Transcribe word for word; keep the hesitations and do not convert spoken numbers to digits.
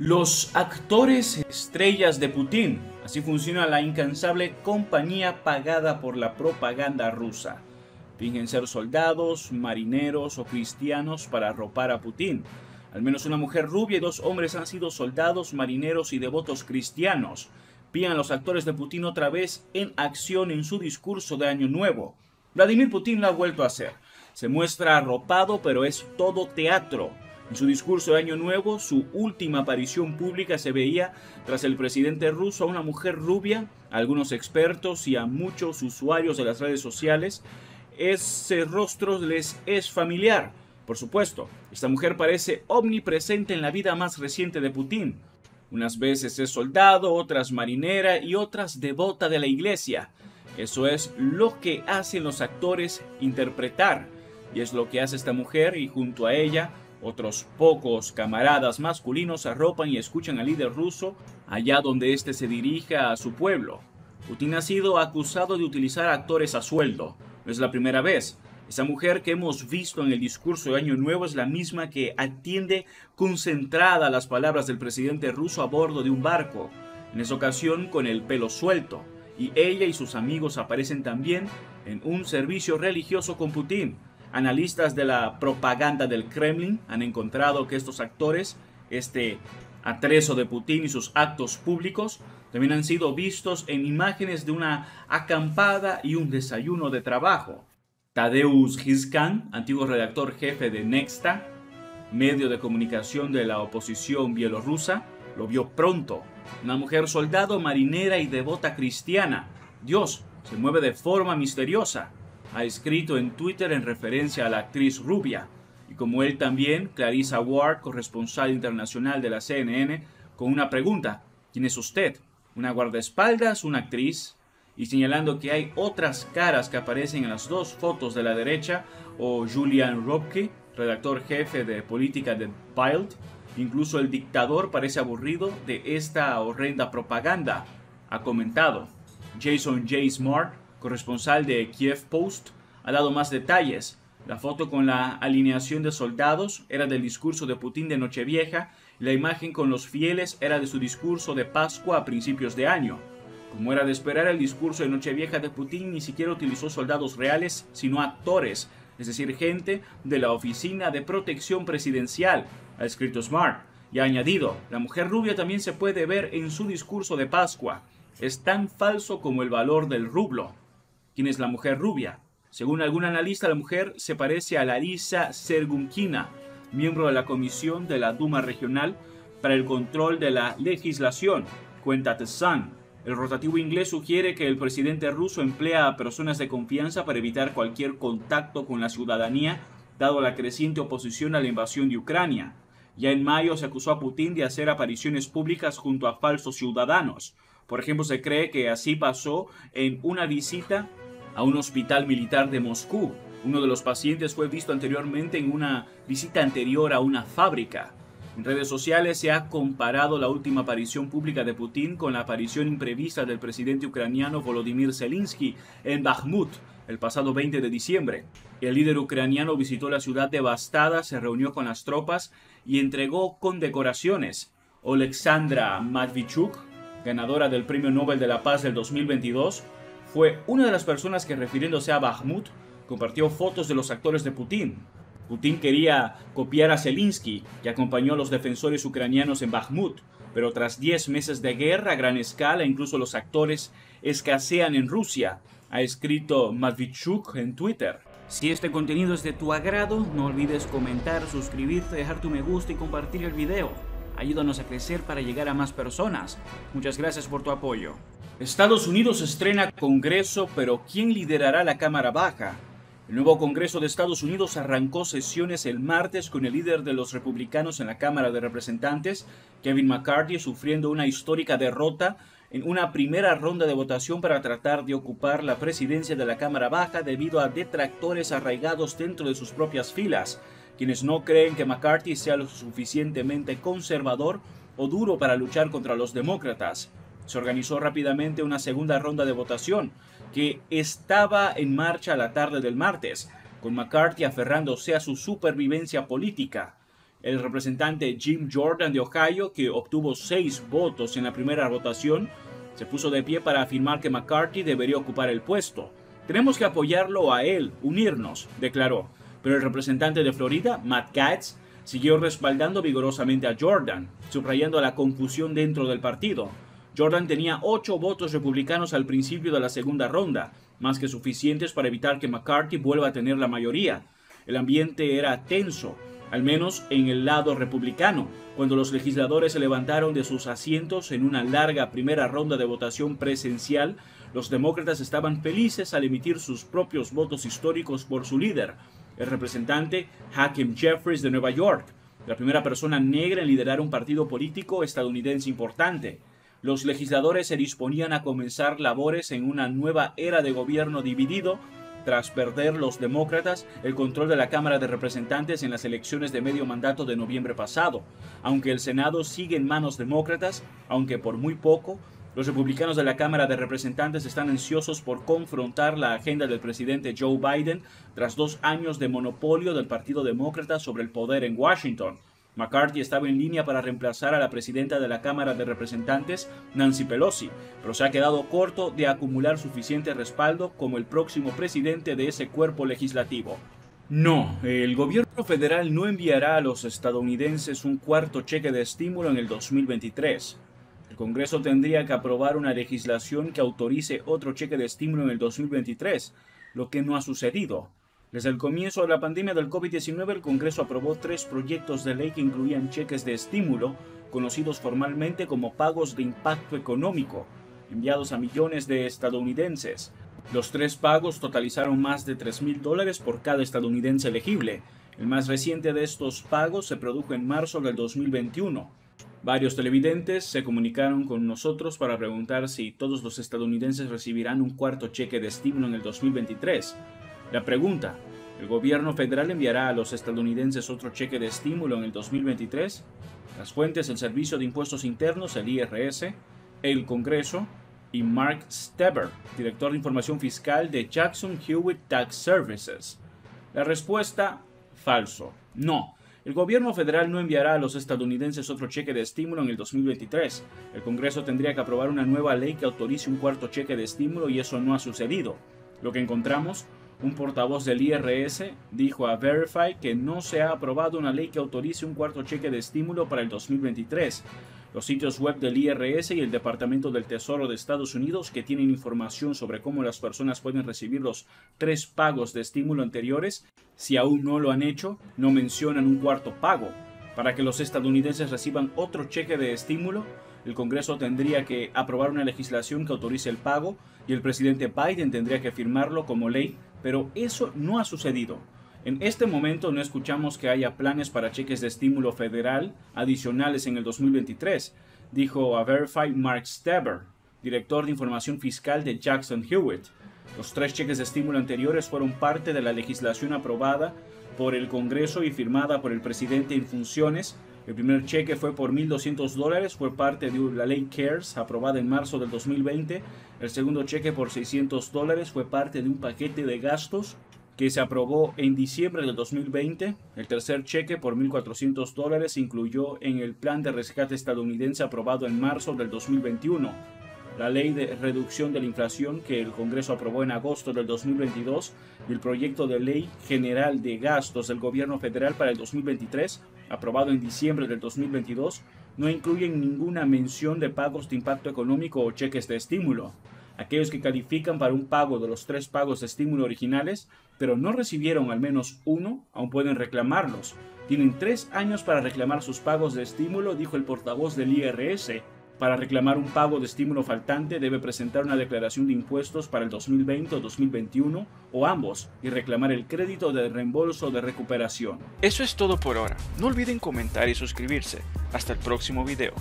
Los actores estrellas de Putin. Así funciona la incansable compañía pagada por la propaganda rusa. Fingen ser soldados, marineros o cristianos para arropar a Putin. Al menos una mujer rubia y dos hombres han sido soldados, marineros y devotos cristianos. Pillan a los actores de Putin otra vez en acción en su discurso de Año Nuevo. Vladimir Putin lo ha vuelto a hacer. Se muestra arropado, pero es todo teatro. En su discurso de Año Nuevo, su última aparición pública, se veía tras el presidente ruso a una mujer rubia. A algunos expertos y a muchos usuarios de las redes sociales, ese rostro les es familiar. Por supuesto, esta mujer parece omnipresente en la vida más reciente de Putin. Unas veces es soldado, otras marinera y otras devota de la iglesia. Eso es lo que hacen los actores interpretar. Y es lo que hace esta mujer, y junto a ella otros pocos camaradas masculinos arropan y escuchan al líder ruso allá donde éste se dirija a su pueblo. Putin ha sido acusado de utilizar actores a sueldo. No es la primera vez. Esa mujer que hemos visto en el discurso de Año Nuevo es la misma que atiende concentrada las palabras del presidente ruso a bordo de un barco, en esa ocasión con el pelo suelto. Y ella y sus amigos aparecen también en un servicio religioso con Putin. Analistas de la propaganda del Kremlin han encontrado que estos actores, este atrezo de Putin y sus actos públicos, también han sido vistos en imágenes de una acampada y un desayuno de trabajo. Tadeusz Ghizkhan, antiguo redactor jefe de Nexta, medio de comunicación de la oposición bielorrusa, lo vio pronto. Una mujer soldado, marinera y devota cristiana. Dios se mueve de forma misteriosa, ha escrito en Twitter en referencia a la actriz rubia. Y como él también, Clarissa Ward, corresponsal internacional de la C N N, con una pregunta: ¿quién es usted? ¿Una guardaespaldas? ¿Una actriz? Y señalando que hay otras caras que aparecen en las dos fotos de la derecha, o Julian Robke, redactor jefe de política de Bild. Incluso el dictador parece aburrido de esta horrenda propaganda, ha comentado. Jason Jay Smart, corresponsal de Kiev Post, ha dado más detalles. La foto con la alineación de soldados era del discurso de Putin de Nochevieja, y la imagen con los fieles era de su discurso de Pascua a principios de año. Como era de esperar, el discurso de Nochevieja de Putin ni siquiera utilizó soldados reales, sino actores, es decir, gente de la Oficina de Protección Presidencial, ha escrito Smart, y ha añadido: la mujer rubia también se puede ver en su discurso de Pascua. Es tan falso como el valor del rublo. ¿Quién es la mujer rubia? Según algún analista, la mujer se parece a Larissa Sergunkina, miembro de la Comisión de la Duma Regional para el Control de la Legislación, cuenta The Sun. El rotativo inglés sugiere que el presidente ruso emplea a personas de confianza para evitar cualquier contacto con la ciudadanía, dado la creciente oposición a la invasión de Ucrania. Ya en mayo se acusó a Putin de hacer apariciones públicas junto a falsos ciudadanos. Por ejemplo, se cree que así pasó en una visita a un hospital militar de Moscú. Uno de los pacientes fue visto anteriormente en una visita anterior a una fábrica. En redes sociales se ha comparado la última aparición pública de Putin con la aparición imprevista del presidente ucraniano Volodymyr Zelensky en Bakhmut el pasado veinte de diciembre. El líder ucraniano visitó la ciudad devastada, se reunió con las tropas y entregó condecoraciones. Oleksandra Matvichuk, ganadora del Premio Nobel de la Paz del dos mil veintidós, fue una de las personas que, refiriéndose a Bakhmut, compartió fotos de los actores de Putin. Putin quería copiar a Zelensky, que acompañó a los defensores ucranianos en Bakhmut, pero tras diez meses de guerra a gran escala, incluso los actores escasean en Rusia, ha escrito Matvichuk en Twitter. Si este contenido es de tu agrado, no olvides comentar, suscribirte, dejar tu me gusta y compartir el video. Ayúdanos a crecer para llegar a más personas. Muchas gracias por tu apoyo. Estados Unidos estrena Congreso, pero ¿quién liderará la Cámara Baja? El nuevo Congreso de Estados Unidos arrancó sesiones el martes con el líder de los republicanos en la Cámara de Representantes, Kevin McCarthy, sufriendo una histórica derrota en una primera ronda de votación para tratar de ocupar la presidencia de la Cámara Baja debido a detractores arraigados dentro de sus propias filas, quienes no creen que McCarthy sea lo suficientemente conservador o duro para luchar contra los demócratas. Se organizó rápidamente una segunda ronda de votación, que estaba en marcha la tarde del martes, con McCarthy aferrándose a su supervivencia política. el representante Jim Jordan de Ohio, que obtuvo seis votos en la primera votación, se puso de pie para afirmar que McCarthy debería ocupar el puesto. Tenemos que apoyarlo a él, unirnos, declaró. Pero el representante de Florida, Matt Gaetz, siguió respaldando vigorosamente a Jordan, subrayando la confusión dentro del partido. Jordan tenía ocho votos republicanos al principio de la segunda ronda, más que suficientes para evitar que McCarthy vuelva a tener la mayoría. El ambiente era tenso, al menos en el lado republicano, cuando los legisladores se levantaron de sus asientos en una larga primera ronda de votación presencial. Los demócratas estaban felices al emitir sus propios votos históricos por su líder, el representante Hakeem Jeffries de Nueva York, la primera persona negra en liderar un partido político estadounidense importante. Los legisladores se disponían a comenzar labores en una nueva era de gobierno dividido tras perder los demócratas el control de la Cámara de Representantes en las elecciones de medio mandato de noviembre pasado. Aunque el Senado sigue en manos demócratas, aunque por muy poco, los republicanos de la Cámara de Representantes están ansiosos por confrontar la agenda del presidente Joe Biden tras dos años de monopolio del Partido Demócrata sobre el poder en Washington. McCarthy estaba en línea para reemplazar a la presidenta de la Cámara de Representantes, Nancy Pelosi, pero se ha quedado corto de acumular suficiente respaldo como el próximo presidente de ese cuerpo legislativo. No, el gobierno federal no enviará a los estadounidenses un cuarto cheque de estímulo en el dos mil veintitrés. El Congreso tendría que aprobar una legislación que autorice otro cheque de estímulo en el dos mil veintitrés, lo que no ha sucedido. Desde el comienzo de la pandemia del COVID diecinueve, el Congreso aprobó tres proyectos de ley que incluían cheques de estímulo, conocidos formalmente como pagos de impacto económico, enviados a millones de estadounidenses. Los tres pagos totalizaron más de tres mil dólares por cada estadounidense elegible. El más reciente de estos pagos se produjo en marzo del dos mil veintiuno. Varios televidentes se comunicaron con nosotros para preguntar si todos los estadounidenses recibirán un cuarto cheque de estímulo en el dos mil veintitrés. La pregunta, ¿el gobierno federal enviará a los estadounidenses otro cheque de estímulo en el dos mil veintitrés? Las fuentes, el Servicio de Impuestos Internos, el I R S, el Congreso y Mark Steber, director de Información Fiscal de Jackson-Hewitt Tax Services. La respuesta, falso. No, el gobierno federal no enviará a los estadounidenses otro cheque de estímulo en el dos mil veintitrés. El Congreso tendría que aprobar una nueva ley que autorice un cuarto cheque de estímulo y eso no ha sucedido. Lo que encontramos... Un portavoz del I R S dijo a Verify que no se ha aprobado una ley que autorice un cuarto cheque de estímulo para el dos mil veintitrés. Los sitios web del I R S y el Departamento del Tesoro de Estados Unidos, que tienen información sobre cómo las personas pueden recibir los tres pagos de estímulo anteriores, si aún no lo han hecho, no mencionan un cuarto pago. Para que los estadounidenses reciban otro cheque de estímulo, el Congreso tendría que aprobar una legislación que autorice el pago y el presidente Biden tendría que firmarlo como ley, pero eso no ha sucedido. En este momento no escuchamos que haya planes para cheques de estímulo federal adicionales en el dos mil veintitrés, dijo a Verify Mark Steber, director de Información Fiscal de Jackson-Hewitt. Los tres cheques de estímulo anteriores fueron parte de la legislación aprobada por el Congreso y firmada por el presidente en funciones. El primer cheque fue por mil doscientos dólares, fue parte de la ley CARES, aprobada en marzo del dos mil veinte. El segundo cheque por seiscientos dólares fue parte de un paquete de gastos que se aprobó en diciembre del dos mil veinte. El tercer cheque por mil cuatrocientos dólares se incluyó en el plan de rescate estadounidense aprobado en marzo del dos mil veintiuno. La ley de reducción de la inflación que el Congreso aprobó en agosto del dos mil veintidós y el proyecto de ley general de gastos del gobierno federal para el dos mil veintitrés, aprobado en diciembre del dos mil veintidós, no incluyen ninguna mención de pagos de impacto económico o cheques de estímulo. Aquellos que califican para un pago de los tres pagos de estímulo originales, pero no recibieron al menos uno, aún pueden reclamarlos. Tienen tres años para reclamar sus pagos de estímulo, dijo el portavoz del I R S. Para reclamar un pago de estímulo faltante debe presentar una declaración de impuestos para el dos mil veinte o dos mil veintiuno o ambos y reclamar el crédito de reembolso de recuperación. Eso es todo por ahora. No olviden comentar y suscribirse. Hasta el próximo video.